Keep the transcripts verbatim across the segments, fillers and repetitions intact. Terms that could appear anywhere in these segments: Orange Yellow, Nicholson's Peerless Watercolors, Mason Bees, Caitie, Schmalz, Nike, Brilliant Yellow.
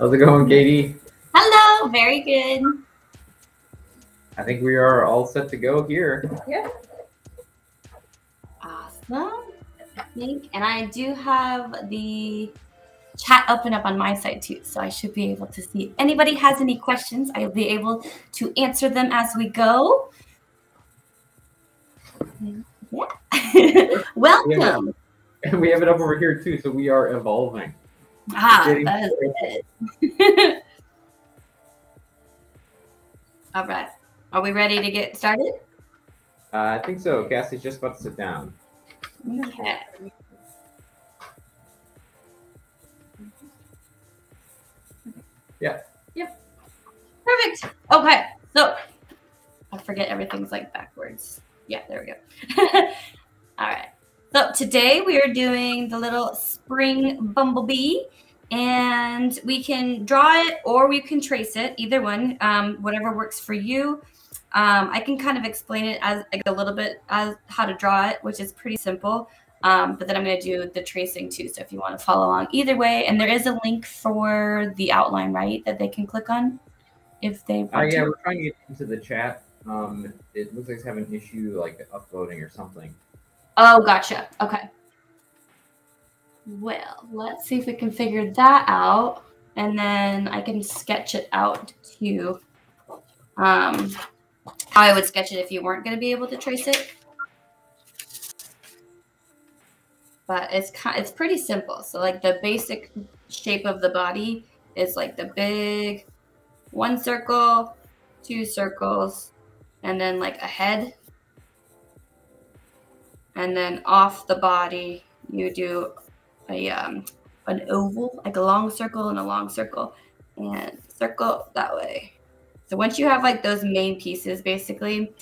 How's it going, Katie? Hello, very good. I think we are all set to go here. Yeah. Awesome. I think, and I do have the chat open up on my side too, so I should be able to see if anybody has any questions. I'll be able to answer them as we go. Yeah. Welcome. And we have it up over here too, so we are evolving. Ah, that is it. All right. Are we ready to get started? Uh, I think so. Cassie's just about to sit down. Okay. Yeah. Yeah. Perfect. Okay. So I forget everything's like backwards. Yeah, there we go. All right. So today we are doing the little spring bumblebee, and we can draw it or we can trace it, either one, um, whatever works for you. Um, I can kind of explain it as like a little bit as how to draw it, which is pretty simple. Um, but then I'm going to do the tracing too. So if you want to follow along either way, and there is a link for the outline, right, that they can click on if they want uh, yeah, to. We're trying to get into the chat. Um, it looks like it's having an issue like uploading or something. Oh, gotcha. Okay. Well, let's see if we can figure that out, and then I can sketch it out too. Um, how I would sketch it if you weren't going to be able to trace it. But it's kind, it's pretty simple. So like the basic shape of the body is like the big one circle, two circles, and then like a head. And then off the body, you do a um, an oval, like a long circle and a long circle, and circle that way. So once you have like those main pieces, basically,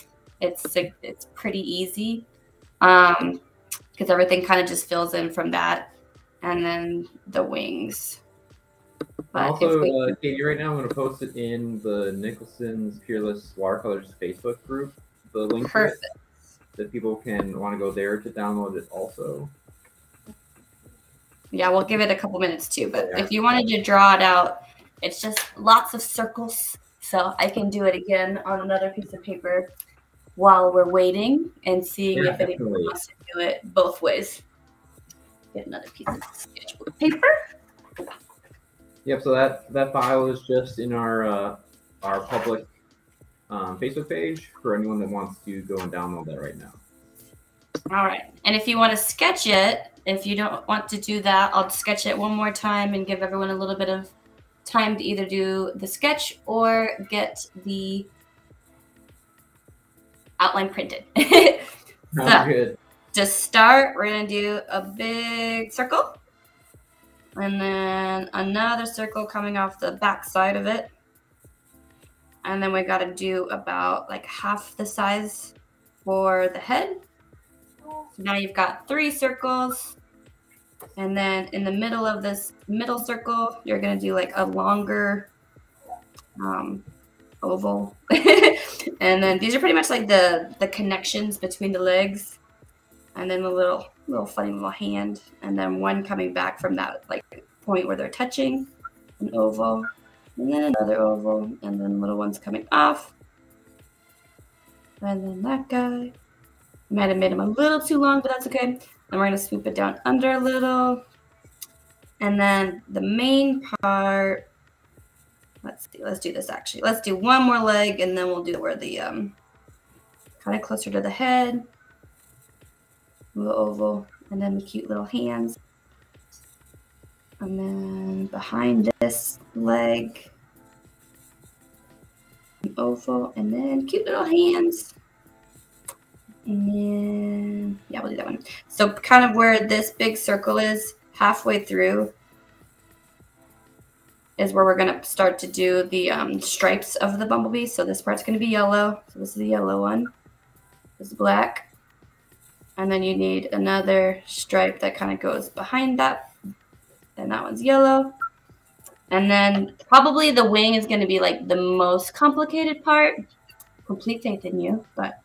it's it's pretty easy because um, everything kind of just fills in from that, and then the wings. But also, we... uh, Katie, right now I'm going to post it in the Nicholson's Peerless Watercolors Facebook group. The link. Perfect. That people can want to go there to download it also. Yeah, we'll give it a couple minutes too, but yeah. If you wanted to draw it out, it's just lots of circles. So I can do it again on another piece of paper while we're waiting and seeing yeah, if anyone wants to do it both ways. Get another piece of sketchbook paper. Yep, so that, that file is just in our, uh, our public Um, Facebook page for anyone that wants to go and download that right now. All right. And if you want to sketch it, if you don't want to do that, I'll sketch it one more time and give everyone a little bit of time to either do the sketch or get the outline printed. So, good. To start, we're going to do a big circle and then another circle coming off the back side of it. And then we got to do about like half the size for the head. So now you've got three circles. And then in the middle of this middle circle, you're going to do like a longer um, oval. And then these are pretty much like the, the connections between the legs. And then the little, little funny little hand. And then one coming back from that like point where they're touching, an oval. And then another oval, and then little ones coming off. And then that guy. Might have made him a little too long, but that's okay. And we're going to swoop it down under a little. And then the main part. Let's see. Let's do this, actually. Let's do one more leg, and then we'll do where the, um, kind of closer to the head. Little oval. And then the cute little hands. And then behind this leg, an oval, and then cute little hands. And then, yeah, we'll do that one. So kind of where this big circle is, halfway through, is where we're going to start to do the um, stripes of the bumblebee. So this part's going to be yellow. So this is the yellow one. This is black. And then you need another stripe that kind of goes behind that. And that one's yellow. And then probably the wing is going to be like the most complicated part. Complete faith in you. But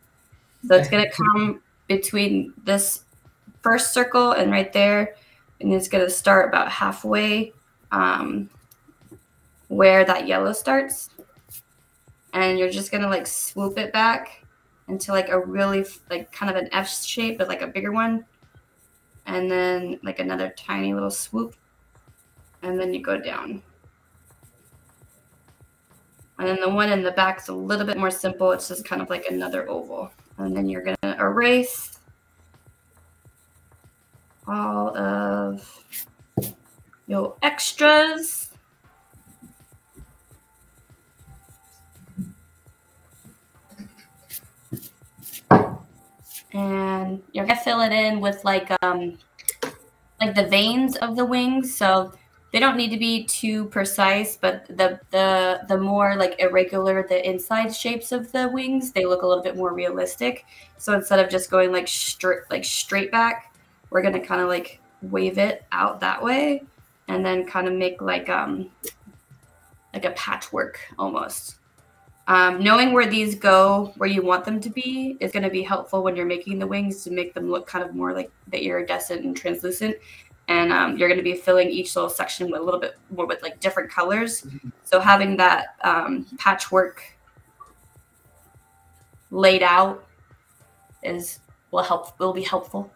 so it's going to come between this first circle and right there. And it's going to start about halfway um, where that yellow starts, and you're just gonna like swoop it back into like a really like kind of an F shape, but like a bigger one, and then like another tiny little swoop, and then you go down. And then the one in the back is a little bit more simple. It's just kind of like another oval. And then you're going to erase all of your extras. And you're going to fill it in with like, um, like the veins of the wings. So they don't need to be too precise, but the, the, the more like irregular the inside shapes of the wings, they look a little bit more realistic. So instead of just going like straight, like straight back, we're going to kind of like wave it out that way and then kind of make like, um, like a patchwork almost. Um, knowing where these go, where you want them to be, is going to be helpful when you're making the wings to make them look kind of more like the iridescent and translucent. And um, you're going to be filling each little section with a little bit more with like different colors. So having that um, patchwork laid out is will help will be helpful.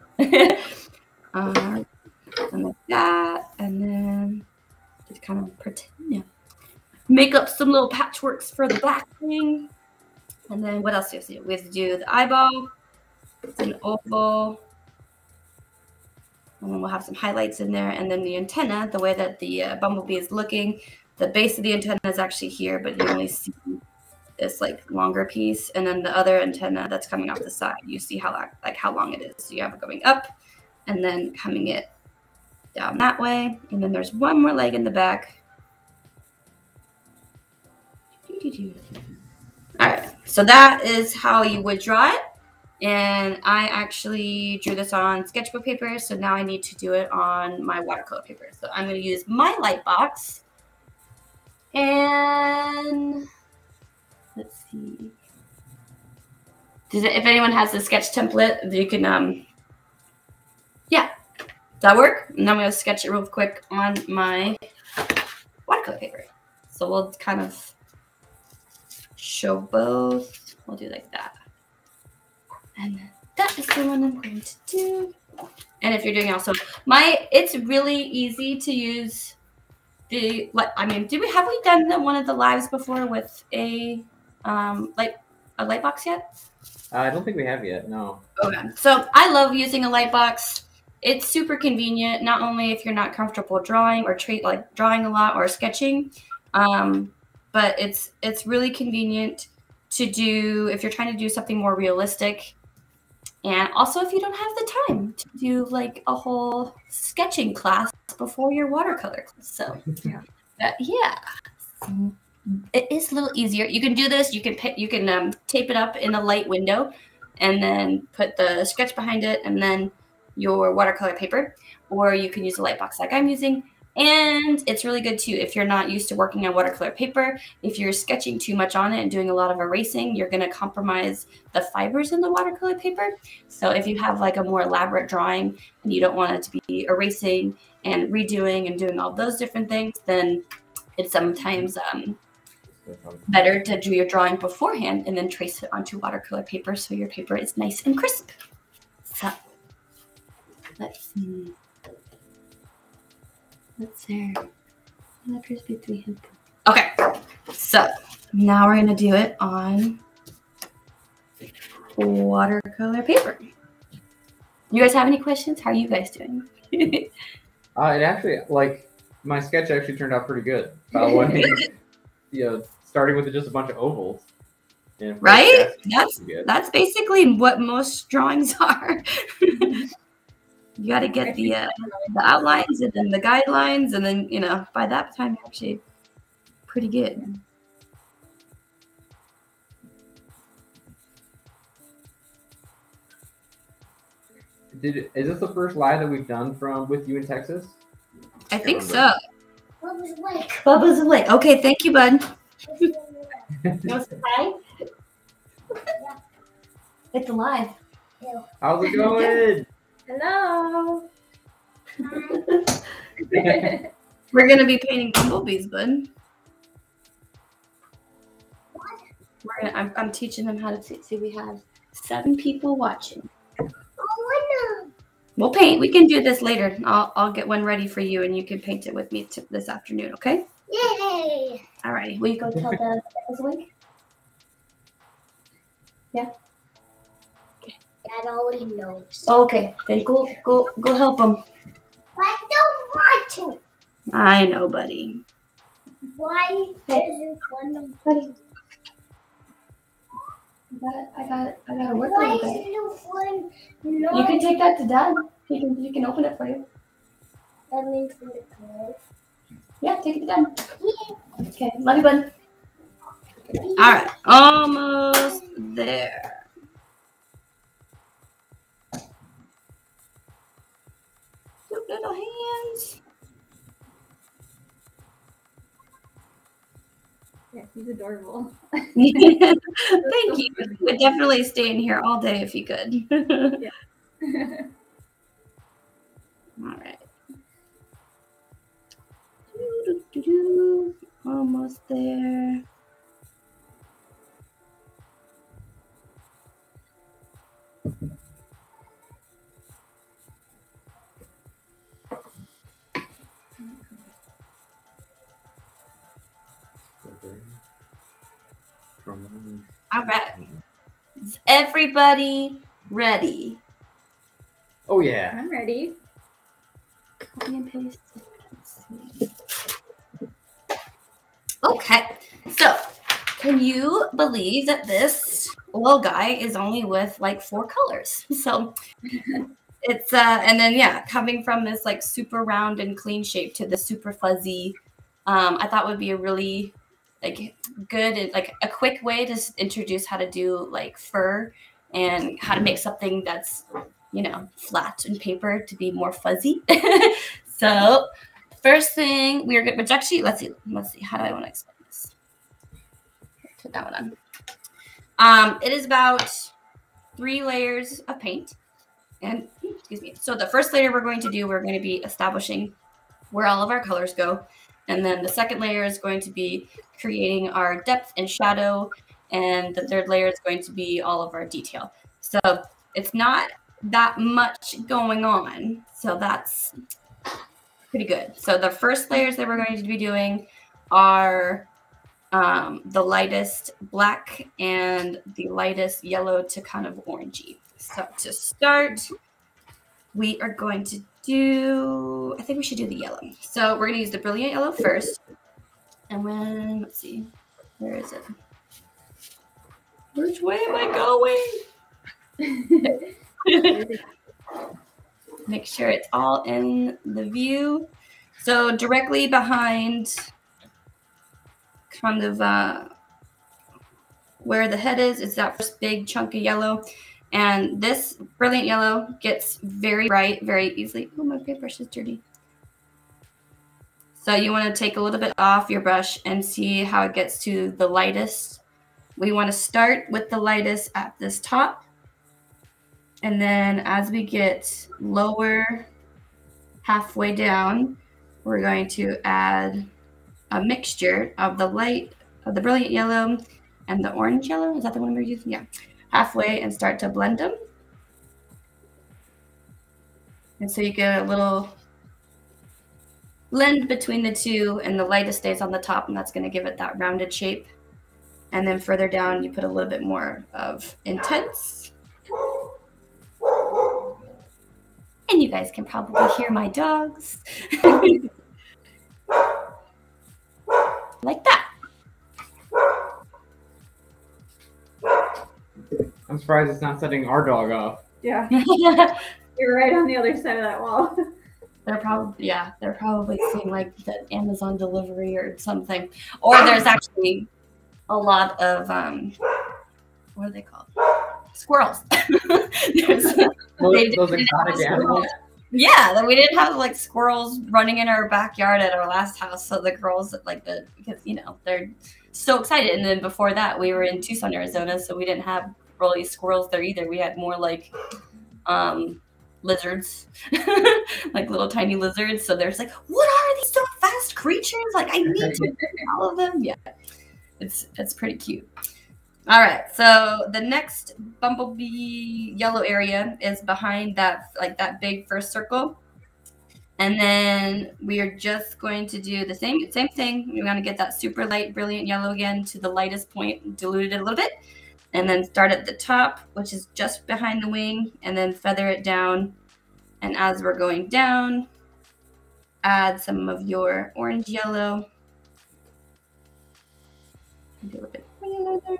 um, and like that, and then just kind of pretend, yeah. Make up some little patchworks for the black thing. And then what else do we have to do? We have to do the eyeball. It's an oval. And then we'll have some highlights in there. And then the antenna, the way that the uh, bumblebee is looking, the base of the antenna is actually here, but you only see this like longer piece. And then the other antenna that's coming off the side, you see how long, like how long it is. So you have it going up and then coming it down that way. And then there's one more leg in the back. All right, so that is how you would draw it. And I actually drew this on sketchbook paper, so now I need to do it on my watercolor paper. So I'm going to use my light box. And let's see. Does it, if anyone has the sketch template, you can, um, yeah, does that work? And then I'm going to sketch it real quick on my watercolor paper. So we'll kind of show both. We'll do like that. And that is the one I'm going to do. And if you're doing also, my, it's really easy to use the, like, I mean, did we, have we done the, one of the lives before with a, um, like a light box yet? Uh, I don't think we have yet. No. Okay. So I love using a light box. It's super convenient. Not only if you're not comfortable drawing or treat like drawing a lot or sketching, um, but it's, it's really convenient to do if you're trying to do something more realistic. And also if you don't have the time to do like a whole sketching class before your watercolor class. So yeah, uh, yeah, it is a little easier. You can do this. You can pick, you can um, tape it up in a light window and then put the sketch behind it and then your watercolor paper, or you can use a light box like I'm using. And it's really good too if you're not used to working on watercolor paper. If you're sketching too much on it and doing a lot of erasing, you're going to compromise the fibers in the watercolor paper. So if you have like a more elaborate drawing and you don't want it to be erasing and redoing and doing all those different things, then it's sometimes um, better to do your drawing beforehand and then trace it onto watercolor paper so your paper is nice and crisp. So let's see. Let's see. That appears to be three hip. Okay, so now we're gonna do it on watercolor paper. You guys have any questions? How are you guys doing? uh, it actually, like, my sketch actually turned out pretty good. Uh, when, you know, starting with just a bunch of ovals. And right? That's that's basically what most drawings are. You got to get the uh, the outlines and then the guidelines, and then, you know, by that time you're actually pretty good. Did is this the first live that we've done from with you in Texas? I think so. Bubba's awake. Bubba's awake. Okay, thank you, bud. It's alive. How's it going? Hello. We're gonna be painting bumblebees, bud. we're gonna, I'm, I'm teaching them how to see. See, we have seven people watching. Oh, no. We'll paint. We can do this later. I'll, I'll get one ready for you, and you can paint it with me t this afternoon, okay? Yay. All righty. Will you go tell the was awake? Yeah? Dad already knows. Okay. Then go, go, go help him. I don't want to. I know, buddy. Why isn't one of them? I got it. I got to work on it. Why isn't one? No. You can take that to Dad. He can. He can open it for you. That means we can. Yeah, take it to Dad. Yeah. Okay. Love you, bud. Yeah. All right. Almost there. Two little hands. Yeah, he's adorable. Thank you. He would definitely stay in here all day if he could. Yeah. All right. Doo, doo, doo, doo. Almost there. All right. Is everybody ready? Oh, yeah. I'm ready. Copy and paste. Okay. So, can you believe that this little guy is only with like four colors? So, it's, uh, and then, yeah, coming from this like super round and clean shape to the super fuzzy, um, I thought would be a really like good and like a quick way to introduce how to do like fur and how to make something that's, you know, flat and paper to be more fuzzy. So first thing we're gonna project sheet. Let's see. Let's see. How do I want to explain this? Put that one on. Um, it is about three layers of paint. And excuse me. So the first layer we're going to do, we're going to be establishing where all of our colors go. And then the second layer is going to be creating our depth and shadow. And the third layer is going to be all of our detail. So it's not that much going on. So that's pretty good. So the first layers that we're going to be doing are um, the lightest black and the lightest yellow to kind of orangey. So to start, we are going to do, I think we should do the yellow. So we're going to use the Brilliant Yellow first. And then, let's see, where is it? Which way am I going? Make sure it's all in the view. So directly behind kind of uh, where the head is, is that first big chunk of yellow. And this Brilliant Yellow gets very bright very easily. Oh, my paintbrush is dirty. So you want to take a little bit off your brush and see how it gets to the lightest. We want to start with the lightest at this top. And then as we get lower halfway down, we're going to add a mixture of the light, of the Brilliant Yellow and the Orange Yellow. Is that the one we're using? Yeah. Halfway and start to blend them. And so you get a little blend between the two, and the lightest stays on the top, and that's going to give it that rounded shape. And then further down, you put a little bit more of intense. And you guys can probably hear my dogs. Like that. I'm surprised it's not setting our dog off. Yeah. You're right on the other side of that wall. They're probably, yeah, they're probably seeing like the Amazon delivery or something. Or there's actually a lot of, um, what are they called? Squirrels. Those, they, those they exotic animals. Yeah, we didn't have like squirrels running in our backyard at our last house. So the girls, like the, because, you know, they're so excited. And then before that, we were in Tucson, Arizona, so we didn't have really squirrels there either. We had more like um lizards. Like little tiny lizards. So there's like, what are these so fast creatures? Like I need to all of them. Yeah, it's it's pretty cute. All right, so the next bumblebee yellow area is behind that, like that big first circle. And then we are just going to do the same same thing. We're going to get that super light brilliant yellow again to the lightest point, dilute it a little bit, and then start at the top, which is just behind the wing, and then feather it down. And as we're going down, add some of your orange yellow. Do a little bit more there.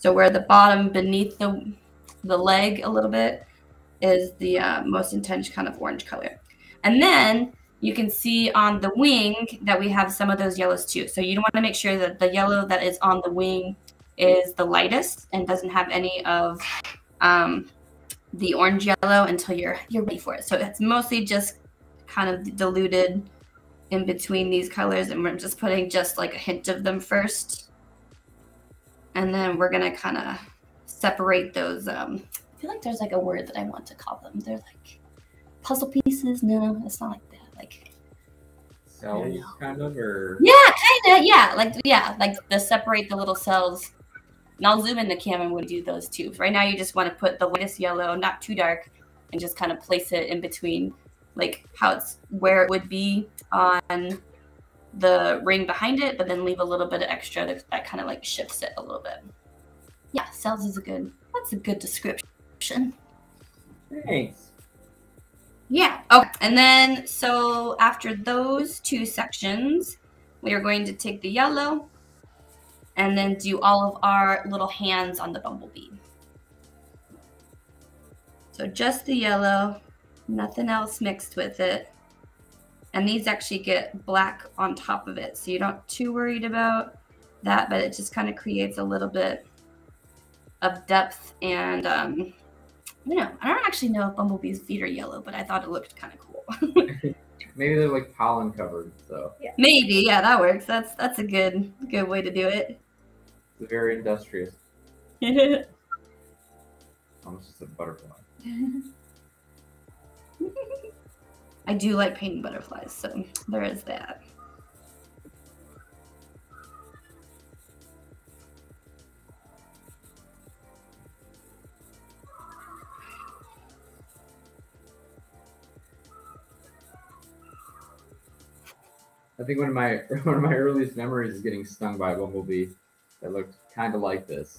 So where the bottom beneath the, the leg a little bit is the uh, most intense kind of orange color. And then you can see on the wing that we have some of those yellows too. So you want to make sure that the yellow that is on the wing is the lightest and doesn't have any of um, the orange yellow until you're, you're ready for it. So it's mostly just kind of diluted in between these colors, and we're just putting just like a hint of them first. And then we're gonna kind of separate those. Um, I feel like there's like a word that I want to call them. They're like puzzle pieces. No, it's not like that. Like cells, kind of, or yeah, kind of, yeah, like yeah, like the separate the little cells. And I'll zoom in the camera and we'll do those too. Right now, you just want to put the lightest yellow, not too dark, and just kind of place it in between, like how it's where it would be on the ring behind it, but then leave a little bit of extra that, that kind of like shifts it a little bit. Yeah, cells is a good, that's a good description. Thanks. Yeah, okay. And then, so after those two sections, we are going to take the yellow and then do all of our little hands on the bumblebee. So just the yellow, nothing else mixed with it. And these actually get black on top of it, so you're not too worried about that, but it just kind of creates a little bit of depth. And um, you know, I don't actually know if bumblebees' feet are yellow, but I thought it looked kind of cool. Maybe they're like pollen covered, so yeah. Maybe, yeah, that works. That's that's a good good way to do it. It's very industrious. Almost just a butterfly. I do like painting butterflies, so there is that. I think one of my one of my earliest memories is getting stung by a bumblebee that looked kind of like this.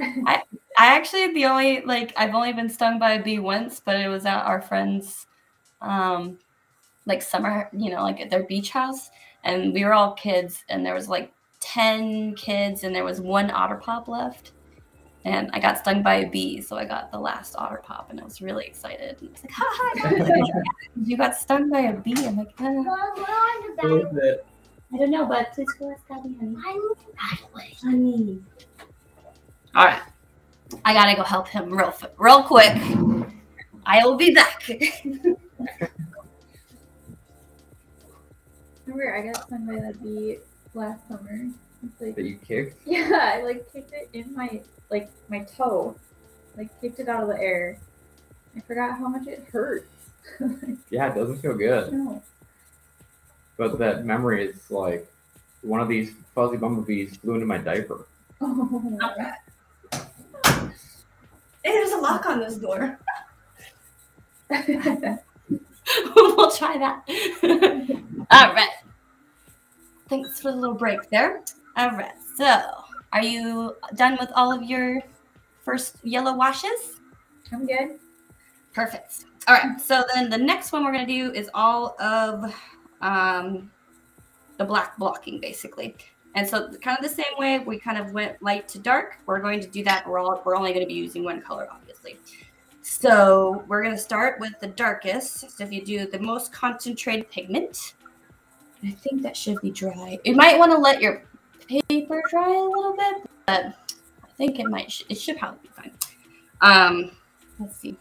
I, I actually the only like I've only been stung by a bee once, but it was at our friend's um like summer, you know, like at their beach house, and we were all kids, and there was like ten kids, and there was one otter pop left, and I got stung by a bee, so I got the last otter pop, and I was really excited. And I was like, ha ha, you got stung by a bee. I'm like, uh, I don't know, but please go ask Daddy. Honey. All right, I gotta go help him real, real quick. I will be back. Remember, I got stung by that bee last summer. It's like, that you kicked? Yeah, I like kicked it in my like my toe, like kicked it out of the air. I forgot how much it hurts. Yeah, it doesn't feel good. No. But that memory is like one of these fuzzy bumblebees flew into my diaper. Oh. Hey, there's a lock on this door. We'll try that. All right. Thanks for the little break there. All right. So, are you done with all of your first yellow washes? I'm good. Perfect. All right. So then the next one we're going to do is all of um, the black blocking, basically. And so kind of the same way we kind of went light to dark, we're going to do that. We're, all, we're only going to be using one color, obviously. So we're going to start with the darkest. So if you do the most concentrated pigment, I think that should be dry. You might want to let your paper dry a little bit, but I think it might, it should probably be fine. Um, let's see.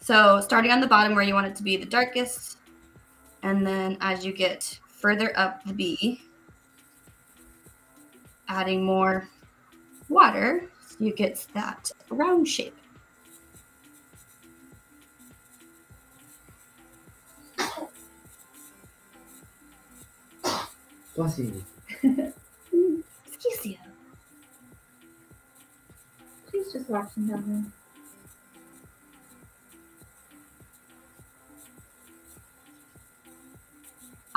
So starting on the bottom where you want it to be the darkest, and then as you get further up the bee, adding more water, so you get that round shape. Excuse you. He's just relaxing down there.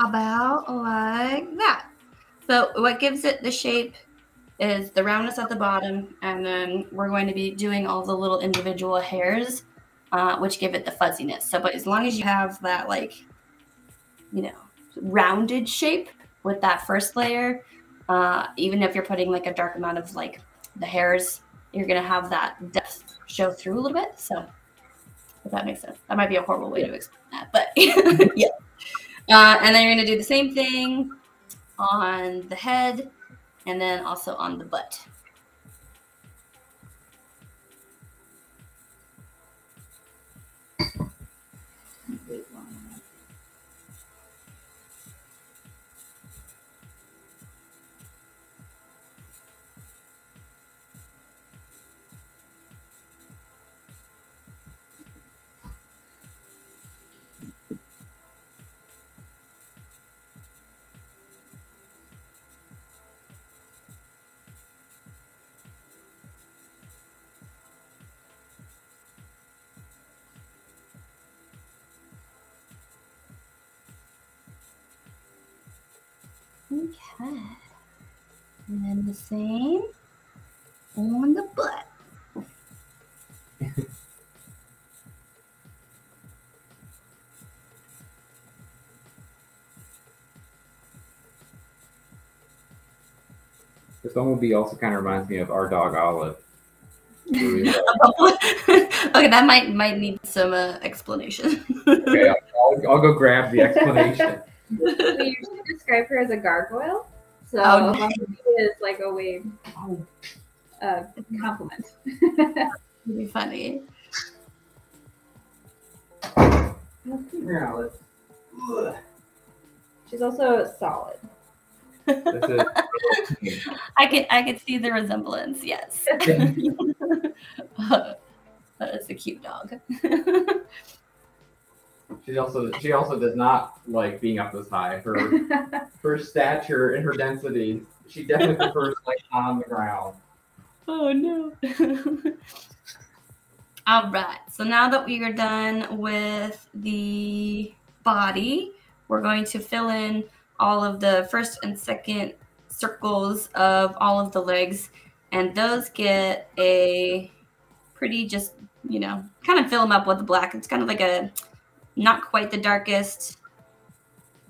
About like that. So what gives it the shape is the roundness at the bottom, and then we're going to be doing all the little individual hairs, uh, which give it the fuzziness. So, but as long as you have that, like, you know, rounded shape with that first layer, uh, even if you're putting like a dark amount of like the hairs, you're gonna have that depth show through a little bit. So if that makes sense, that might be a horrible way yeah. to explain that, but yeah. Uh, and then you're gonna do the same thing on the head, and then also on the butt. Okay, and then the same on the butt. This Bumblebee also kind of reminds me of our dog Olive. Okay, that might might need some uh, explanation. Okay, I'll, I'll, I'll go grab the explanation. We usually describe her as a gargoyle, so oh, no. It is like a way oh. uh, compliment. Really funny. She's also solid. I can I can see the resemblance. Yes, uh, that is a cute dog. She also she also does not like being up this high. Her her stature and her density, she definitely prefers like on the ground. Oh no! All right. So now that we are done with the body, we're going to fill in all of the first and second circles of all of the legs, and those get a pretty just you know kind of fill them up with the black. It's kind of like a not quite the darkest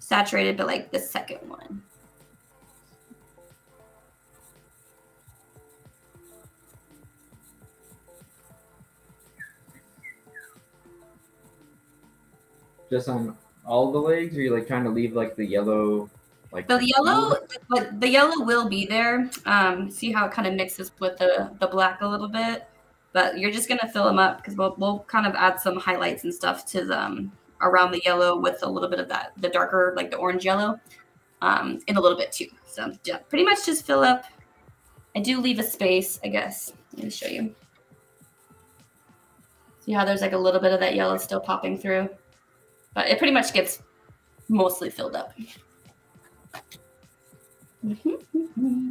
saturated, but like the second one. Just on all the legs, or are you like trying to leave like the yellow? Like the yellow, but the yellow will be there. Um, see how it kind of mixes with the, the black a little bit. But you're just going to fill them up because we'll, we'll kind of add some highlights and stuff to them around the yellow with a little bit of that, the darker, like the orange yellow um, in a little bit too. So yeah, pretty much just fill up. I do leave a space, I guess. Let me show you. See how there's like a little bit of that yellow still popping through, but it pretty much gets mostly filled up. Mm-hmm.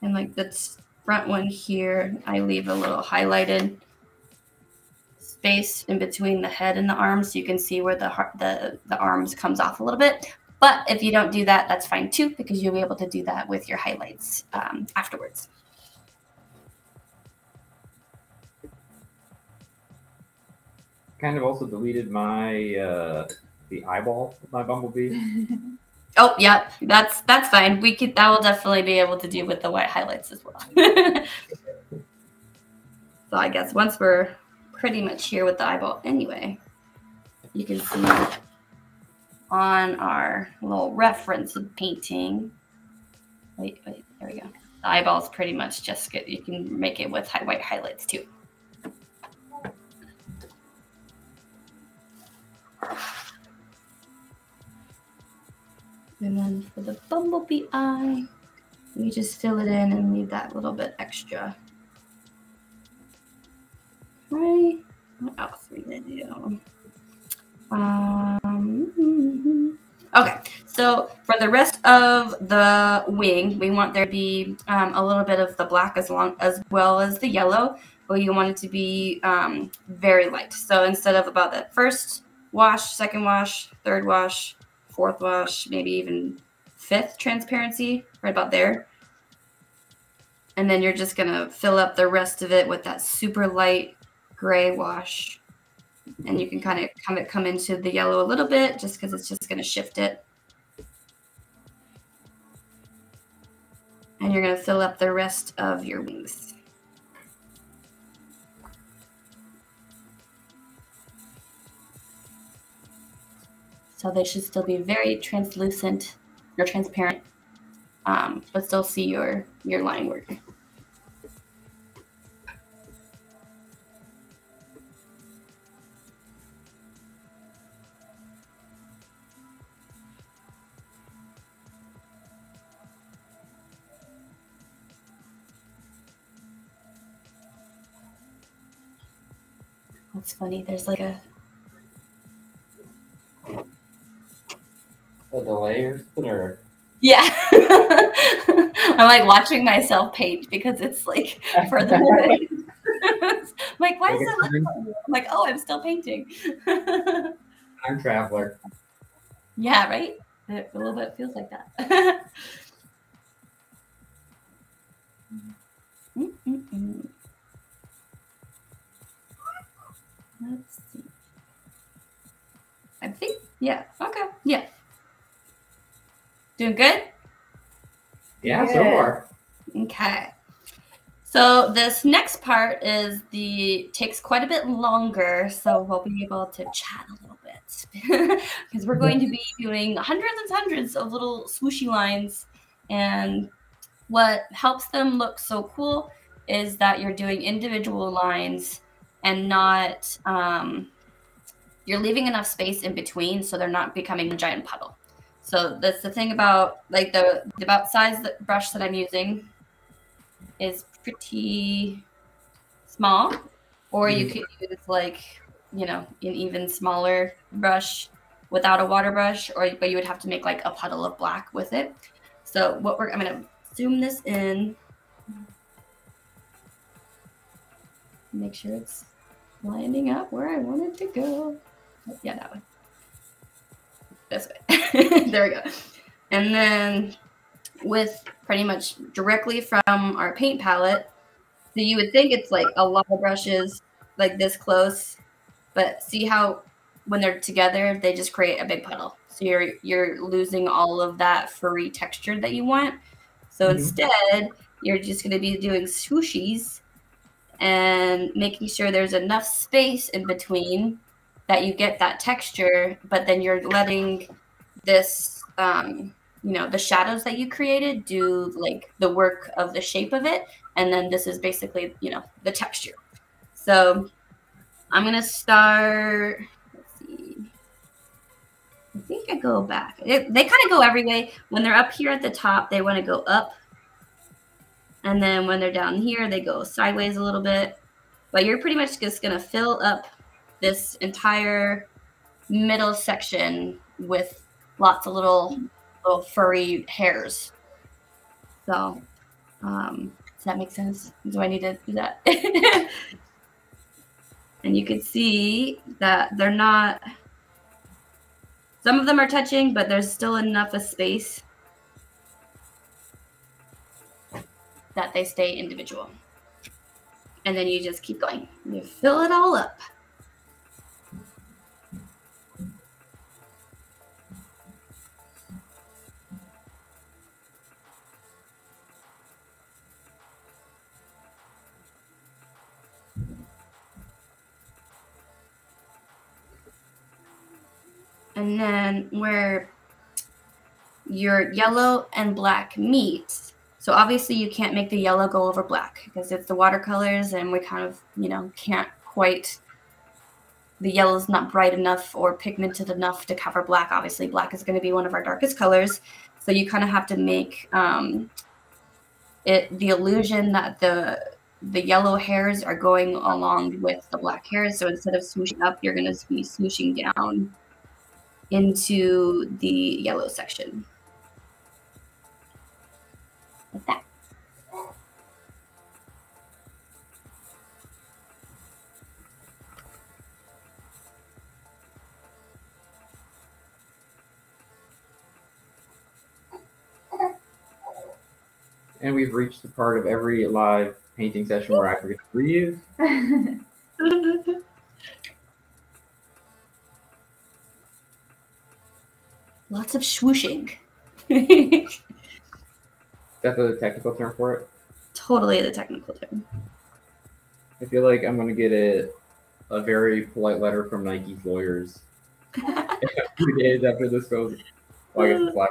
And like this front one here, I leave a little highlighted space in between the head and the arms, so you can see where the the the arms comes off a little bit. But if you don't do that, that's fine too, because you'll be able to do that with your highlights um, afterwards. Kind of also deleted my uh, the eyeball of my Bumblebee. Oh, yeah, that's that's fine. We could that will definitely be able to do with the white highlights as well. So I guess once we're pretty much here with the eyeball anyway, you can see on our little reference of painting. Wait, wait, there we go. The eyeball's pretty much just good. You can make it with high, white highlights too. And then for the bumblebee eye, we just fill it in and leave that little bit extra. Right? What else we gonna do? Um, Okay, so for the rest of the wing, we want there to be um, a little bit of the black as long as well as the yellow, but you want it to be um, very light. So instead of about that first wash, second wash, third wash, fourth wash, maybe even fifth transparency, right about there. And then you're just gonna fill up the rest of it with that super light gray wash. And you can kind of come come into the yellow a little bit just because it's just going to shift it. And you're going to fill up the rest of your wings. So they should still be very translucent or transparent, um, but still see your, your line work. It's funny, there's like a a delay or thinner. Yeah. I'm like watching myself paint because it's like further away. Like, why does that look funny? I'm like, oh, I'm still painting. I'm traveler. Yeah, right? It, a little bit feels like that. mm -mm -mm. Let's see. I think, yeah. Okay, yeah. Doing good? Yeah, good. So far. Okay. So this next part is the takes quite a bit longer, so we'll be able to chat a little bit because we're going to be doing hundreds and hundreds of little swooshy lines, and what helps them look so cool is that you're doing individual lines and not, um, you're leaving enough space in between so they're not becoming a giant puddle. So that's the thing about, like, the, the about size that brush that I'm using is pretty small, or you could use, like, you know, an even smaller brush without a water brush, or but you would have to make like a puddle of black with it. So what we're, I'm gonna zoom this in. Make sure it's lining up where I want it to go. Yeah, that way. This way. There we go. And then with pretty much directly from our paint palette, so you would think it's like a lot of brushes like this close, but see how when they're together, they just create a big puddle. So you're, you're losing all of that furry texture that you want. So mm-hmm. Instead, you're just going to be doing swooshies and making sure there's enough space in between that you get that texture, but then you're letting this, um, you know, the shadows that you created do like the work of the shape of it. And then this is basically, you know, the texture. So I'm gonna start, let's see. I think I go back. It, they kind of go every way. When they're up here at the top, they wanna go up. And then when they're down here, they go sideways a little bit. But you're pretty much just going to fill up this entire middle section with lots of little little furry hairs. So um, does that make sense? Do I need to do that? And you can see that they're not, some of them are touching, but there's still enough of space that they stay individual. And then you just keep going. You fill it all up. And then where your yellow and black meet, so obviously you can't make the yellow go over black because it's the watercolors and we kind of, you know, can't quite, the yellow's not bright enough or pigmented enough to cover black. Obviously black is going to be one of our darkest colors. So you kind of have to make um, it the illusion that the, the yellow hairs are going along with the black hairs. So instead of swooshing up, you're going to be swooshing down into the yellow section. Like that. And we've reached the part of every live painting session where I forget to breathe. Lots of swooshing. Is that the technical term for it? Totally the technical term. I feel like I'm going to get a, a very polite letter from Nike's lawyers. Two days after this goes, well, I guess it's black.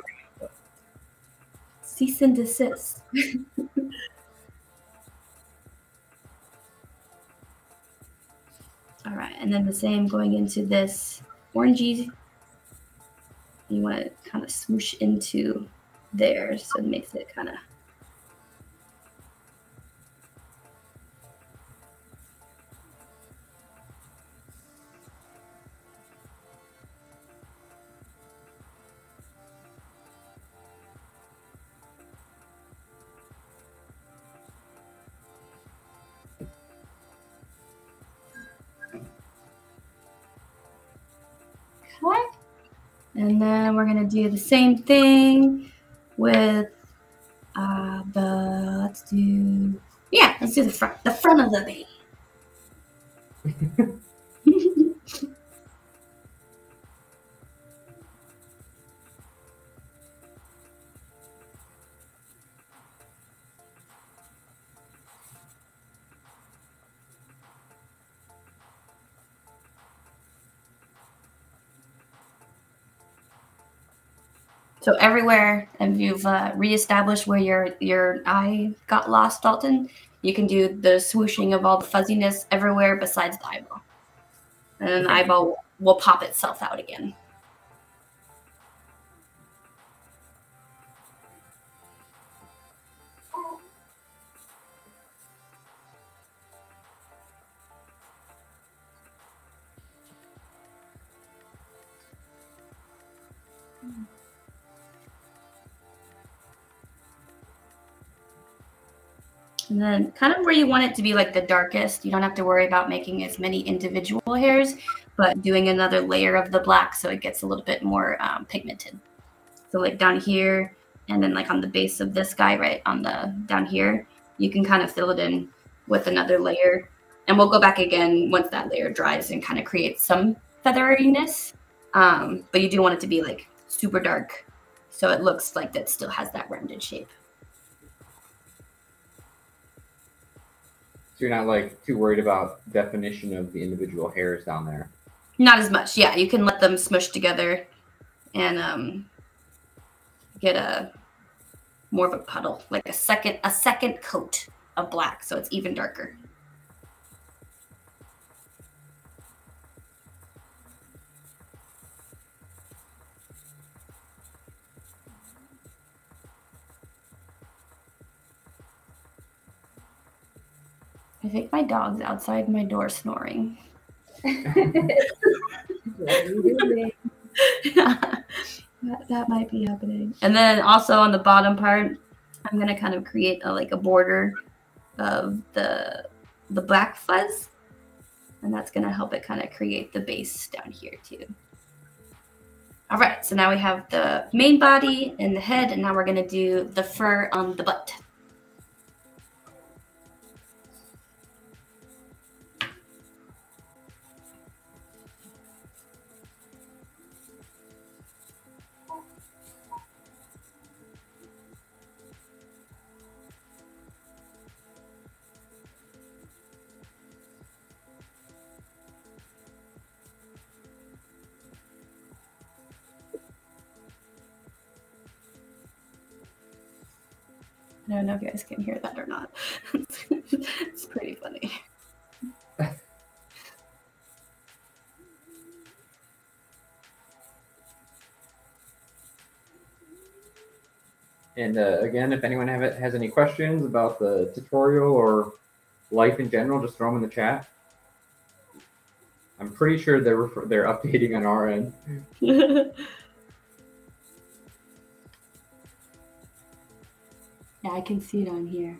Cease and desist. All right, and then the same going into this orangey. You want to kind of swoosh into there, so it makes it kind of And then we're going to do the same thing with uh, the, let's do, yeah, let's do the front, the front of the vein. So everywhere, if you've uh, reestablished where your your eye got lost, Dalton, you can do the swooshing of all the fuzziness everywhere besides the eyeball. And then the eyeball will pop itself out again. And then kind of where you want it to be like the darkest, you don't have to worry about making as many individual hairs, but doing another layer of the black so it gets a little bit more um, pigmented. So like down here, and then like on the base of this guy, right on the down here, you can kind of fill it in with another layer. And we'll go back again once that layer dries and kind of create some featheriness. Um, but you do want it to be like super dark, so it looks like that still has that rounded shape. So you're not like too worried about definition of the individual hairs down there. Not as much. Yeah, you can let them smush together and um, get a more of a puddle, like a second a second coat of black, so it's even darker. I think my dog's outside my door snoring. Yeah, that, that might be happening. And then also on the bottom part, I'm gonna kind of create a, like a border of the the black fuzz, and that's gonna help it kind of create the base down here too. All right, so now we have the main body and the head, and now we're gonna do the fur on the butt. I don't know if you guys can hear that or not. It's pretty funny. And uh, again, if anyone have it, has any questions about the tutorial or life in general, just throw them in the chat. I'm pretty sure they're they're updating on our end. Yeah, I can see it on here,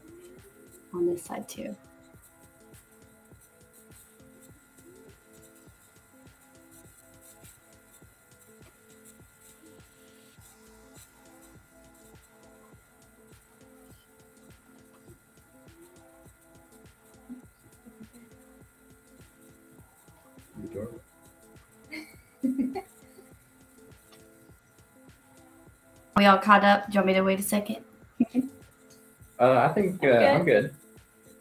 on this side too. We all caught up. Do you want me to wait a second? uh, I think uh, I'm good.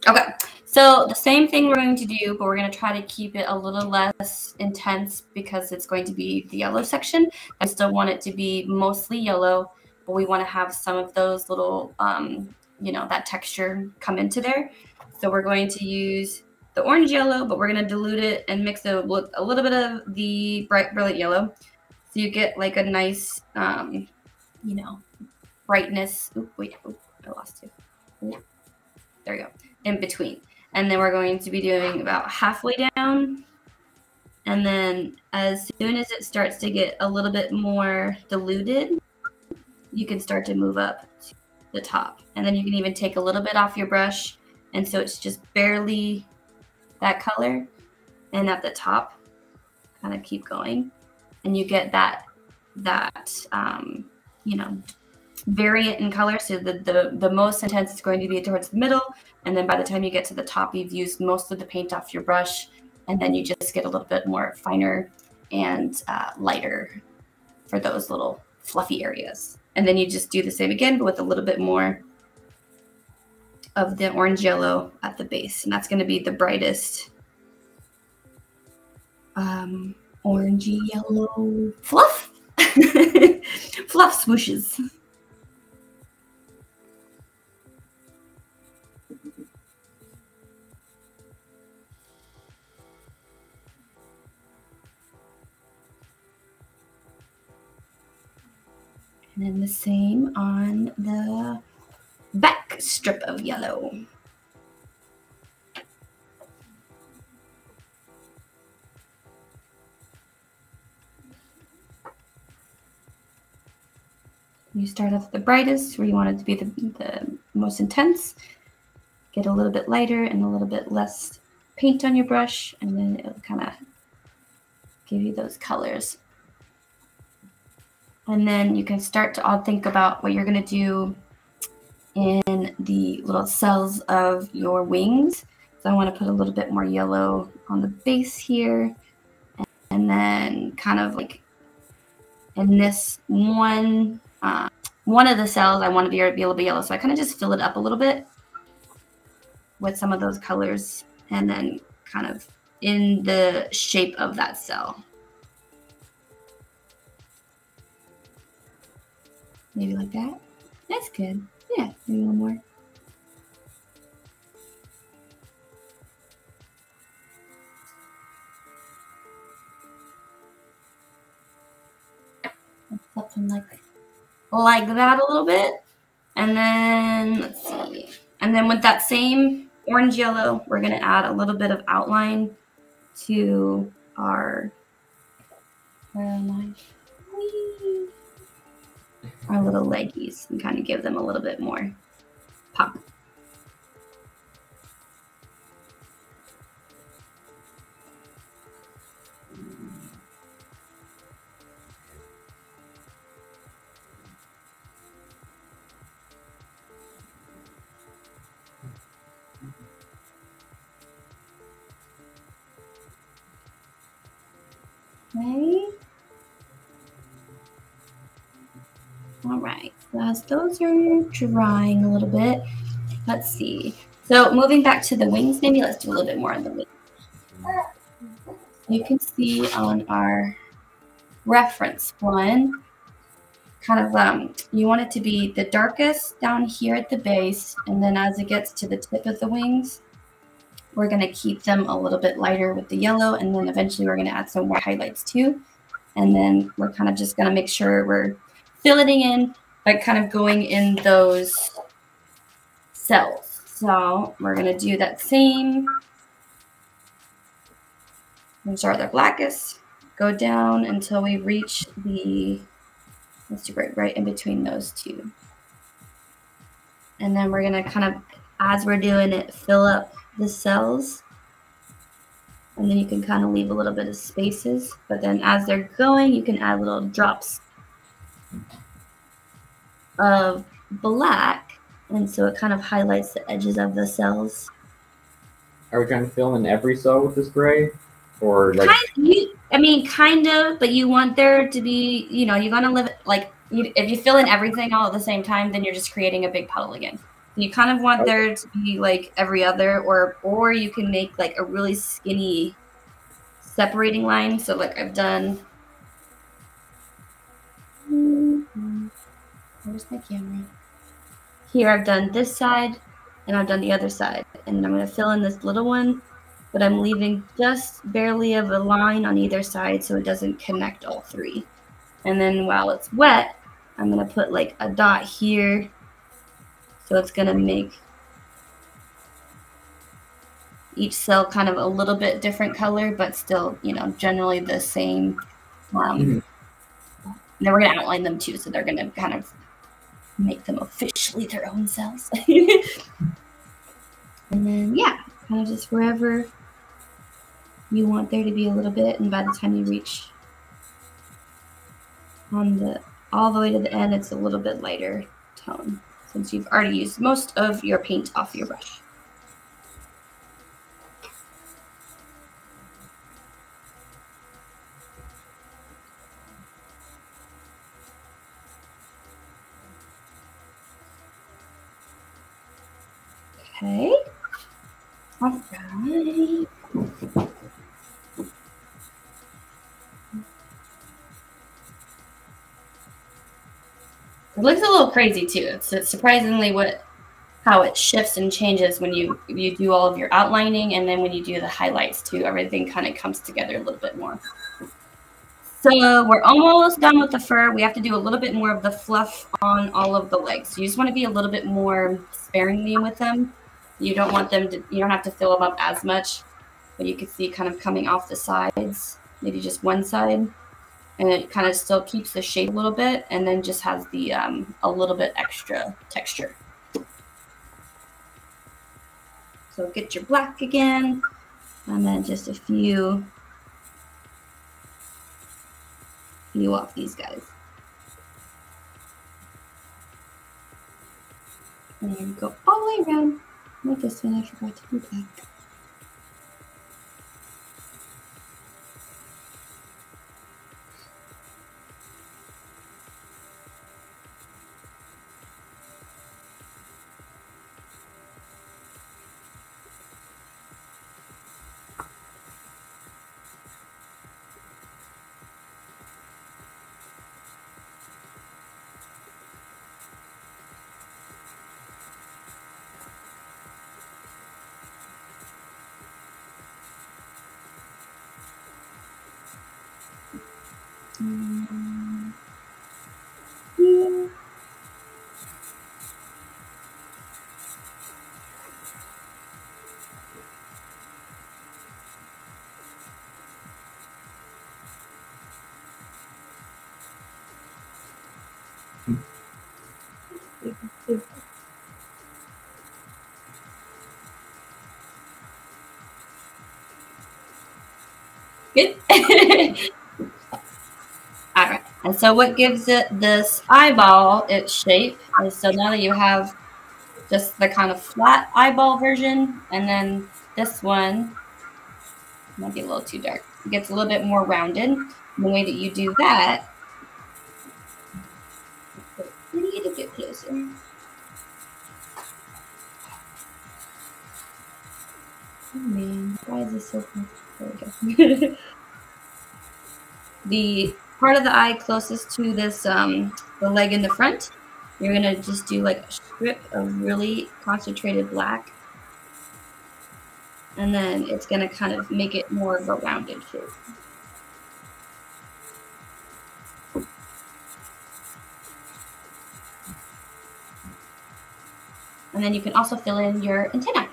Okay. So the same thing we're going to do, but we're going to try to keep it a little less intense because it's going to be the yellow section. I still want it to be mostly yellow, but we want to have some of those little, um, you know, that texture come into there. So we're going to use the orange yellow, but we're going to dilute it and mix it with a little bit of the bright, brilliant yellow. So you get like a nice... Um, you know, brightness. Oop, wait, oop, I lost you. Ooh, there we go. In between. And then we're going to be doing about halfway down. And then as soon as it starts to get a little bit more diluted, you can start to move up to the top. And then you can even take a little bit off your brush. And so it's just barely that color. And at the top, kind of keep going. And you get that, that, um, you know, variant in color. So the, the, the most intense is going to be towards the middle. And then by the time you get to the top, you've used most of the paint off your brush. And then you just get a little bit more finer and uh, lighter for those little fluffy areas. And then you just do the same again, but with a little bit more of the orange yellow at the base. And that's going to be the brightest um, orangey yellow fluff. Fluff swooshes. And then the same on the back strip of yellow. You start off the brightest where you want it to be the, the most intense, get a little bit lighter and a little bit less paint on your brush, and then it'll kind of give you those colors. And then you can start to all think about what you're going to do in the little cells of your wings. So I want to put a little bit more yellow on the base here, and, and then kind of like in this one, Uh, one of the cells, I want to be, be a little bit yellow, so I kind of just fill it up a little bit with some of those colors, and then kind of in the shape of that cell. Maybe like that. That's good. Yeah, maybe a little more. Something like that. Like that a little bit, and then let's see, and then with that same orange yellow, we're going to add a little bit of outline to our our little leggies and kind of give them a little bit more pop. Okay. All right, so as those are drying a little bit, let's see. So moving back to the wings, maybe let's do a little bit more on the wings. You can see on our reference one, kind of um, you want it to be the darkest down here at the base, and then as it gets to the tip of the wings, we're going to keep them a little bit lighter with the yellow, and then eventually we're going to add some more highlights too. And then we're kind of just going to make sure we're filleting in by kind of going in those cells. So we're going to do that same We'll start with our blackest, go down until we reach the, let's do right, right in between those two. And then we're gonna kind of, as we're doing it, fill up the cells. And then you can kind of leave a little bit of spaces, but then as they're going, you can add little drops of black. And so it kind of highlights the edges of the cells. Are we trying to fill in every cell with this gray? Or like, kind of, you, I mean, kind of, but you want there to be, you know, you want to live like, you, if you fill in everything all at the same time, then you're just creating a big puddle again. You kind of want okay. there to be like every other, or or you can make like a really skinny separating line. So like I've done. Where's my camera? Here I've done this side, and I've done the other side, and I'm gonna fill in this little one, but I'm leaving just barely of a line on either side so it doesn't connect all three. And then while it's wet, I'm gonna put like a dot here. So it's gonna make each cell kind of a little bit different color, but still, you know, generally the same. Um, mm-hmm. And then we're gonna outline them too. So they're gonna kind of make them officially their own cells. And then, yeah, kind of just wherever you want there to be a little bit. And by the time you reach on the, all the way to the end, it's a little bit lighter tone. Since you've already used most of your paint off your brush. Okay. All right. It looks a little crazy too. It's, it's surprisingly what how it shifts and changes when you you do all of your outlining, and then when you do the highlights too, everything kind of comes together a little bit more. So we're almost done with the fur. We have to do a little bit more of the fluff on all of the legs. You just want to be a little bit more sparingly with them. You don't want them to, you don't have to fill them up as much, but you can see kind of coming off the sides, maybe just one side. And it kind of still keeps the shape a little bit, and then just has the um, a little bit extra texture. So get your black again, and then just a few, few off these guys. And then go all the way around. Like this one, I forgot to do black. Good. All right. And so what gives it this eyeball its shape is, so now that you have just the kind of flat eyeball version, and then this one might be a little too dark. It gets a little bit more rounded. And the way that you do that, I need a bit closer. Oh man, why is this so fun? There we go. The part of the eye closest to this, um, the leg in the front, you're going to just do like a strip of really concentrated black. And then it's going to kind of make it more of a rounded shape. And then you can also fill in your antenna.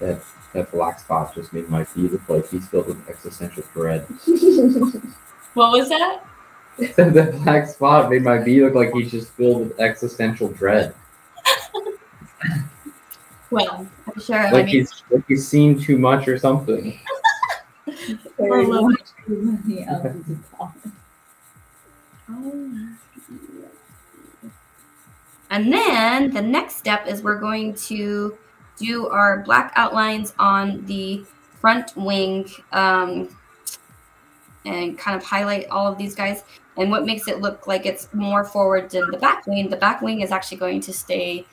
That that black spot just made my feet look like he's filled with existential dread. What was that? That black spot made my bee look like he's just filled with existential dread. Well, I'm sure. Like I mean, he's like he's seen too much or something. Very much too many albums of comments. Oh. And then the next step is we're going to do our black outlines on the front wing um, and kind of highlight all of these guys. And what makes it look like it's more forward than the back wing, the back wing is actually going to stay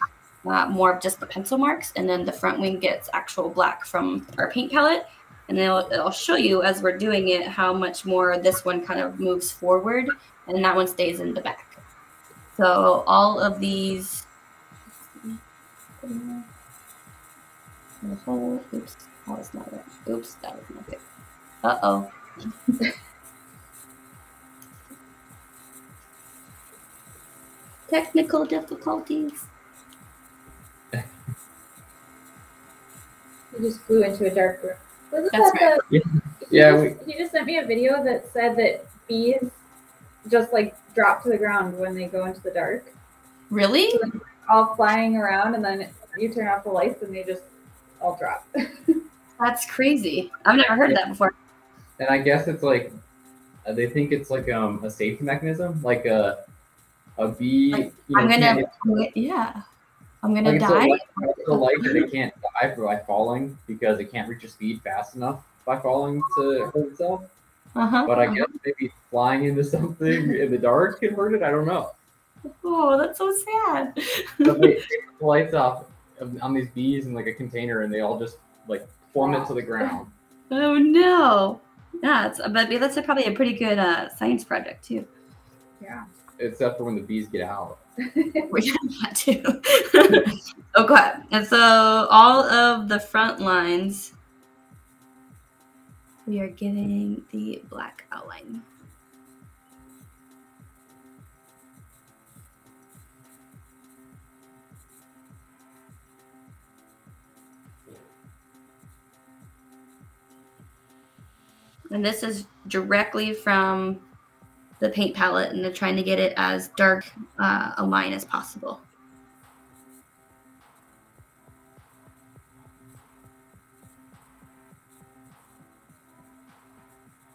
uh, more of just the pencil marks. And then the front wing gets actual black from our paint palette. And then it'll, it'll show you as we're doing it how much more this one kind of moves forward and that one stays in the back. So all of these, the whole, oops, that was not right. Oops, that was not good. Uh-oh. Technical difficulties. You just flew into a dark room. Wasn't That's that right. the, yeah. He, yeah just, we, he just sent me a video that said that bees just like drop to the ground when they go into the dark. Really? So they're all flying around, and then you turn off the lights and they just all drop. That's crazy. I've never heard yeah. that before. And I guess it's like, they think it's like um, a safety mechanism, like a a bee. Like, you know, I'm gonna, I'm, yeah, I'm gonna like die. It's a light that it can't die by falling because it can't reach a speed fast enough by falling to hurt itself. Uh-huh, but I uh-huh. guess maybe flying into something in the dark can hurt it. I don't know. Oh, that's so sad. But they take the lights off on these bees in like a container, and they all just like plummet to the ground. Oh no. Yeah, it's, but that's a, probably a pretty good uh, science project too. Yeah. Except for when the bees get out. Which I'm not too. Okay. And so all of the front lines, we are getting the black outline. And this is directly from the paint palette, and they're trying to get it as dark uh, a line as possible.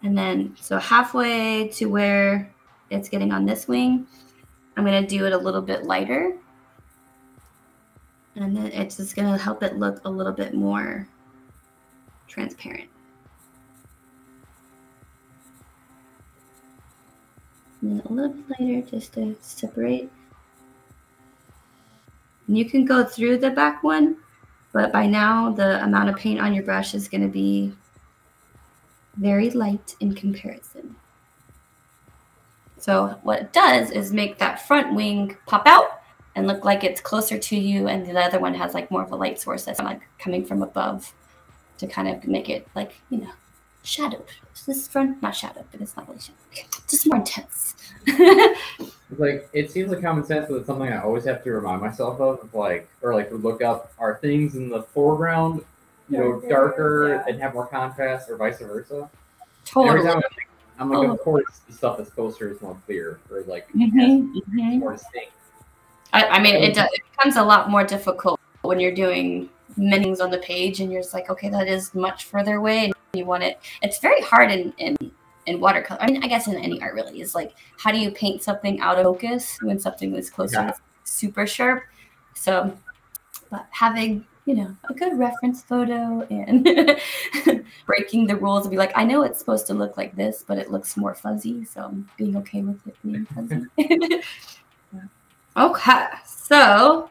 And then, so halfway to where it's getting on this wing, I'm gonna do it a little bit lighter. And then it's just gonna help it look a little bit more transparent. And a little bit lighter just to separate. And you can go through the back one, but by now the amount of paint on your brush is gonna be very light in comparison. So what it does is make that front wing pop out and look like it's closer to you, and the other one has like more of a light source that's like coming from above to kind of make it like, you know, shadowed. This front, not shadowed, but it's not really shadowed. Just more intense. Like, it seems like common sense, but it's something I always have to remind myself of, like, or like look up, are things in the foreground, you know, darker yeah. and have more contrast, or vice versa. Totally. Every time I'm like, I'm like, of course, the stuff that's closer is more clear, or like mm-hmm, mm-hmm. more distinct. I, I mean, it, does, it becomes a lot more difficult when you're doing many things on the page, and you're just like, okay, that is much further away, and you want it. It's very hard in in in watercolor. I mean, I guess in any art really is like, how do you paint something out of focus when something is closer, yeah. super sharp? So, but having you know, a good reference photo and breaking the rules and be like, I know it's supposed to look like this, but it looks more fuzzy, so I'm being okay with it being fuzzy. Yeah. Okay, so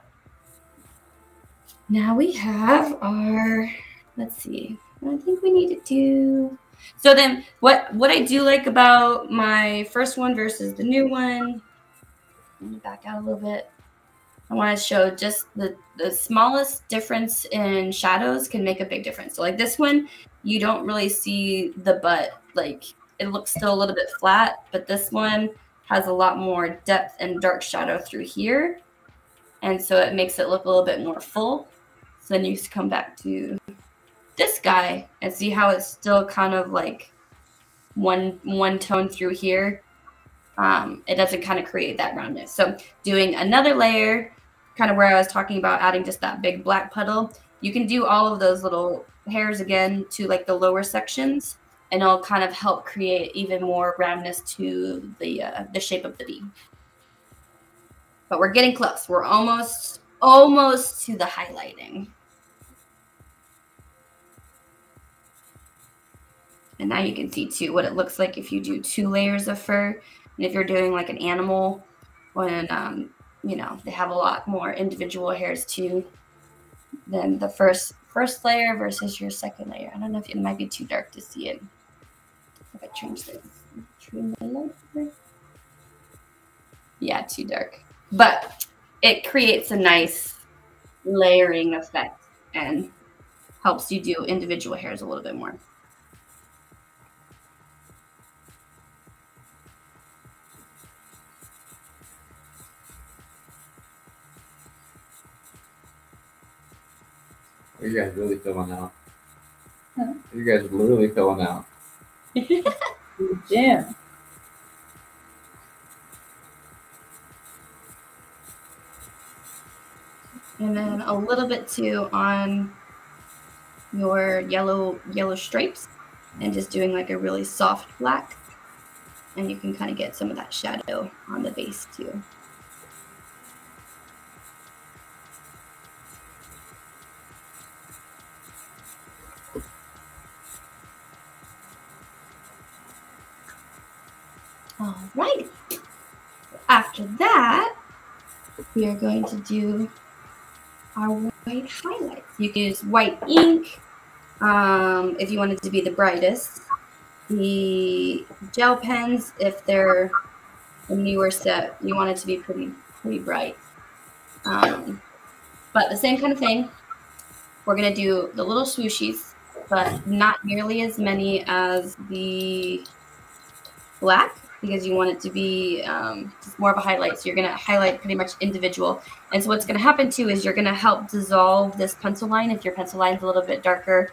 now we have our, let's see, I think we need to do, so then what, what I do like about my first one versus the new one, let me back out a little bit. I want to show just the, the smallest difference in shadows can make a big difference. So like this one, you don't really see the butt. Like it looks still a little bit flat, but this one has a lot more depth and dark shadow through here. And so it makes it look a little bit more full. So then you come back to this guy and see how it's still kind of like one one tone through here. Um, it doesn't kind of create that roundness. So doing another layer, kind of where I was talking about adding just that big black puddle, you can do all of those little hairs again to like the lower sections, and it'll kind of help create even more roundness to the, uh, the shape of the bee. But we're getting close. We're almost, almost to the highlighting. And now you can see too what it looks like if you do two layers of fur. And if you're doing like an animal, when, um, you know, they have a lot more individual hairs too than the first first layer versus your second layer. I don't know if it might be too dark to see it. If I change this, trim my light. Yeah, too dark. But it creates a nice layering effect and helps you do individual hairs a little bit more. You guys really filling out. Huh? You guys literally filling out. Yeah. And then a little bit too on your yellow yellow stripes, and just doing like a really soft black, and you can kind of get some of that shadow on the base too. All right, after that, we are going to do our white highlights. You can use white ink um, if you want it to be the brightest. The gel pens, if they're a newer set, you want it to be pretty, pretty bright. Um, but the same kind of thing. We're gonna do the little swooshies, but not nearly as many as the black, because you want it to be um, just more of a highlight. So you're gonna highlight pretty much individual. And so what's gonna happen too is you're gonna help dissolve this pencil line. If your pencil line's a little bit darker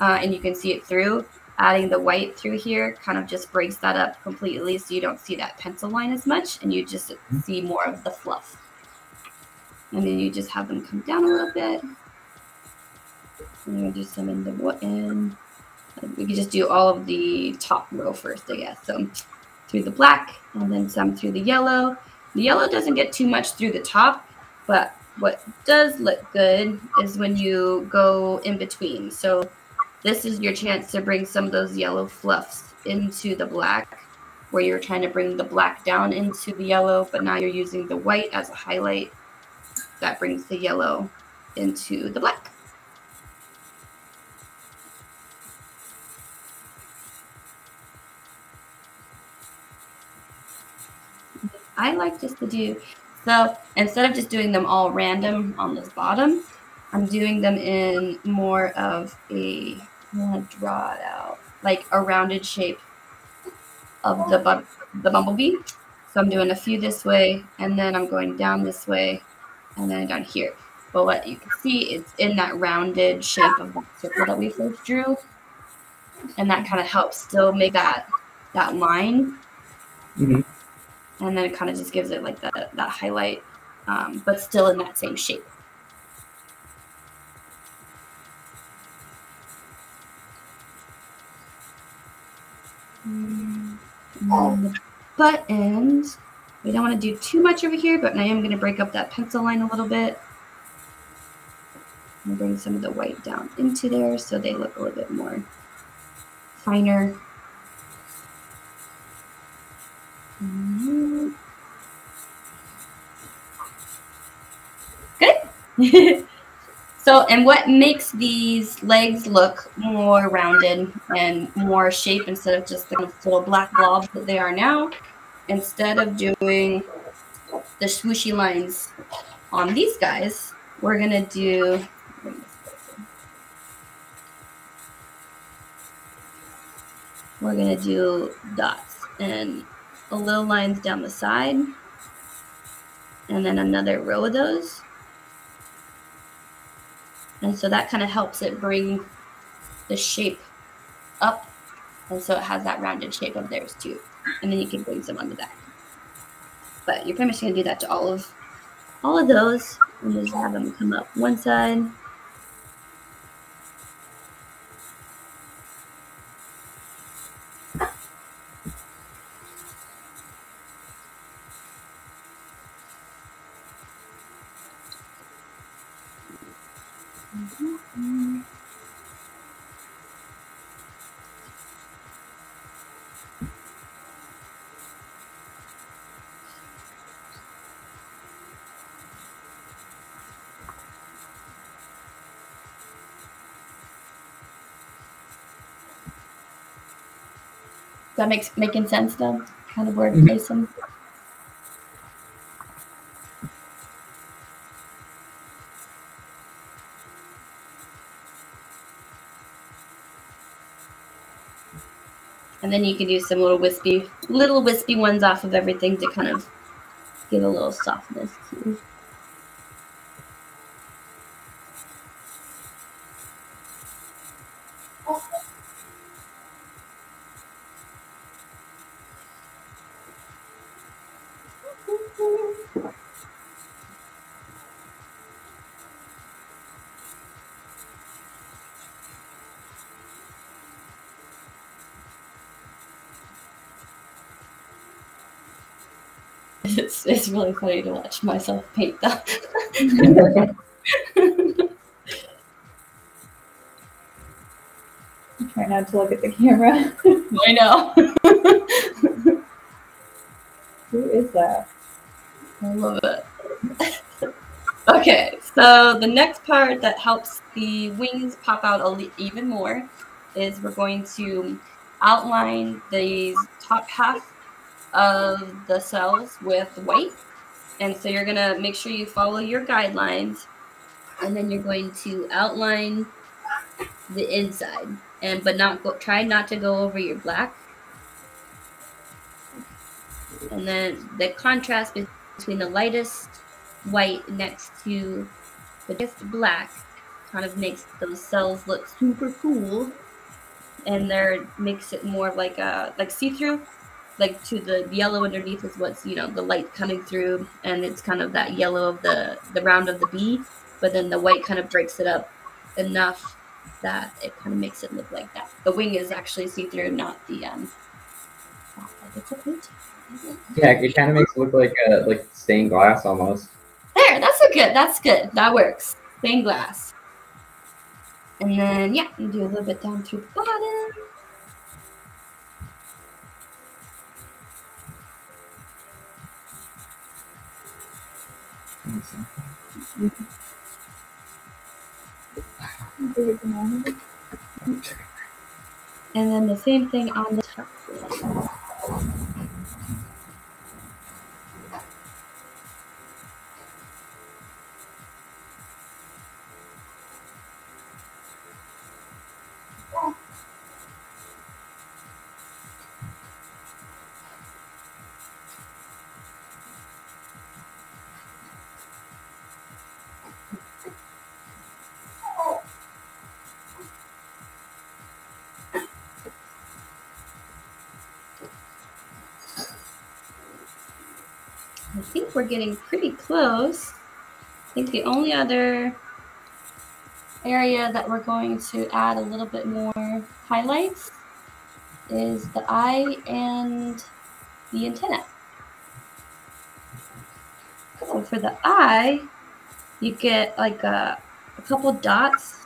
uh, and you can see it through, adding the white through here kind of just breaks that up completely, so you don't see that pencil line as much, and you just see more of the fluff. And then you just have them come down a little bit. And we'll do some in the end. We could just do all of the top row first, I guess. So through the black, and then some through the yellow. The yellow doesn't get too much through the top, but what does look good is when you go in between. So this is your chance to bring some of those yellow fluffs into the black, where you're trying to bring the black down into the yellow, but now you're using the white as a highlight that brings the yellow into the black. I like just to do, so instead of just doing them all random on this bottom, I'm doing them in more of a, I want to draw it out, like a rounded shape of the, bu the bumblebee. So I'm doing a few this way, and then I'm going down this way, and then down here. But what you can see, it's in that rounded shape of that circle that we first drew. And that kind of helps still make that, that line. Mm-hmm. And then it kind of just gives it like that, that highlight, um, but still in that same shape. And the buttons, we don't want to do too much over here, but I am going to break up that pencil line a little bit. And bring some of the white down into there so they look a little bit more finer. Good. So, and what makes these legs look more rounded and more shape instead of just the kind of little black blobs that they are now, instead of doing the swooshy lines on these guys, we're gonna do we're gonna do dots and a little lines down the side, and then another row of those. And so that kind of helps it bring the shape up, and so it has that rounded shape of theirs too. And then you can bring some on the back. But you're pretty much gonna do that to all of all of those, and just have them come up one side. Is that makes making sense though? Kind of word placing. Mm-hmm. And then you can do some little wispy, little wispy ones off of everything to kind of give a little softness too. It's, it's really funny to watch myself paint that. Try not to look at the camera. I know. Who is that? I love it. Okay, so the next part that helps the wings pop out a even more is we're going to outline these top half of the cells with white. And so you're gonna make sure you follow your guidelines, and then you're going to outline the inside, and but not go, try not to go over your black. And then the contrast between the lightest white next to the darkest black kind of makes those cells look super cool, and there makes it more like a like see-through. Like to the yellow underneath is what's, you know, the light coming through, and it's kind of that yellow of the, the round of the bee, but then the white kind of breaks it up enough that it kind of makes it look like that. The wing is actually see-through, not the, um, not like it's a paint. Yeah, it kind of makes it look like a, like stained glass almost. There, that's a good, that's good, that works. Stained glass. And then, yeah, you do a little bit down through the bottom. And then the same thing on the top. I think we're getting pretty close. I think the only other area that we're going to add a little bit more highlights is the eye and the antenna. So for the eye, you get like a, a couple dots,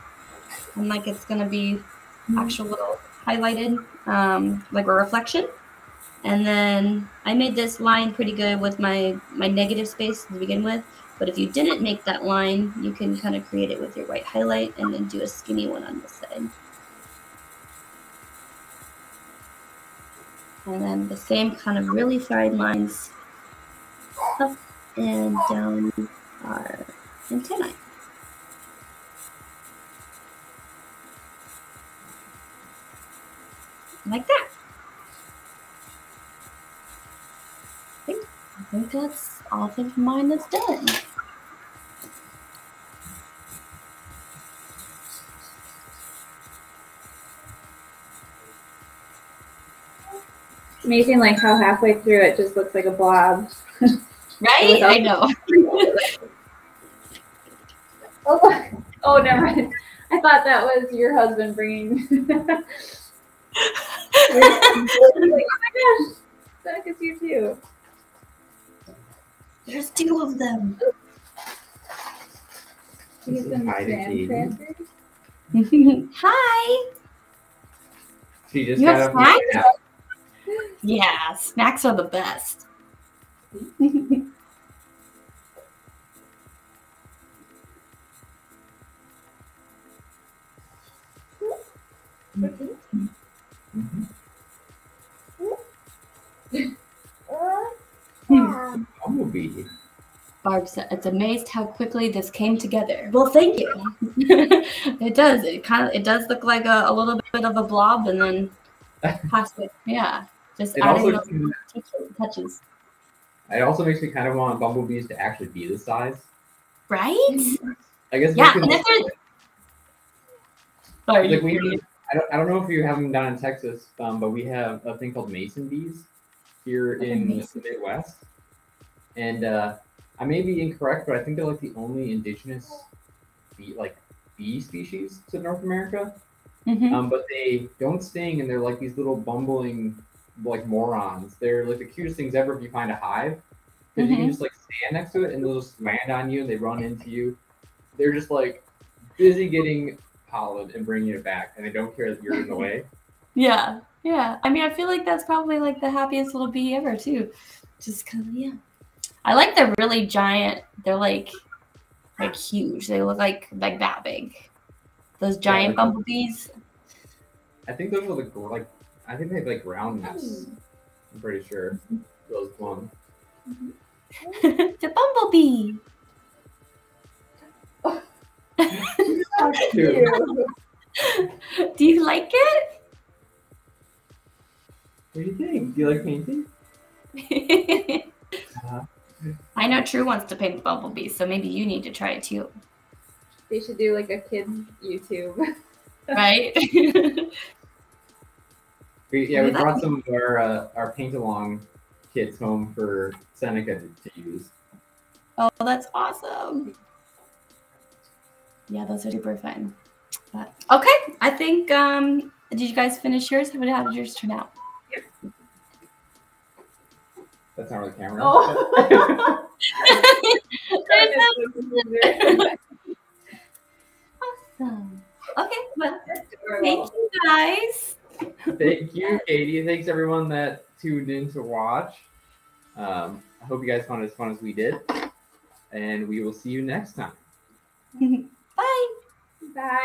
and like it's gonna be actual little highlighted, um, like a reflection. And then I made this line pretty good with my, my negative space to begin with. But if you didn't make that line, you can kind of create it with your white highlight and then do a skinny one on this side. And then the same kind of really fine lines up and down our antennae. Like that. I think that's all I think mine is done. amazing, like how halfway through it just looks like a blob. Right? I know. oh, oh, never mind. I thought that was your husband bringing. Oh my gosh, that is you too. There's two of them. Hi. She just you got have snacks? Out. Yeah, snacks are the best. Bumblebee. Barb said, "It's amazed how quickly this came together." Well, thank you. It does. It kind of. It does look like a, a little bit of a blob, and then possibly, yeah, just it adding also, little touches. It also makes me kind of want bumblebees to actually be this size, right? I guess. Yeah, and if there's. Sorry. Like we need, I don't. I don't know if you have them down in Texas, um, but we have a thing called Mason Bees here in the Midwest, and. uh I may be incorrect, but I think they're like the only indigenous bee, like bee species to North America. Mm-hmm. Um, but they don't sting, and they're like these little bumbling like morons. They're like the cutest things ever if you find a hive, because mm-hmm. you can just like stand next to it and they'll just land on you and they run into you. They're just like busy getting pollen and bringing it back, and they don't care that you're in the way. Yeah, yeah. I mean, I feel like that's probably like the happiest little bee ever too, just because yeah. I like the really giant. They're like, like huge. They look like like that big. Those giant yeah, like, bumblebees. I think those are the like. I think they have like round nests. I'm pretty sure those ones. The bumblebee. Oh. Do you like it? What do you think? Do you like painting? uh-huh. I know True wants to paint the bumblebee, so maybe you need to try it too. They should do like a kid's YouTube. Right? we, yeah, we brought some of our, uh, our paint-along kids home for Seneca to, to use. Oh, that's awesome. Yeah, those are super fun. But, okay, I think, um, did you guys finish yours? How did yours turn out? Yep. That's not where the camera is. Oh. Awesome. Okay, well, thank you guys. Thank you, Katie. Thanks everyone that tuned in to watch. Um, I hope you guys found it as fun as we did. And we will see you next time. Bye. Bye.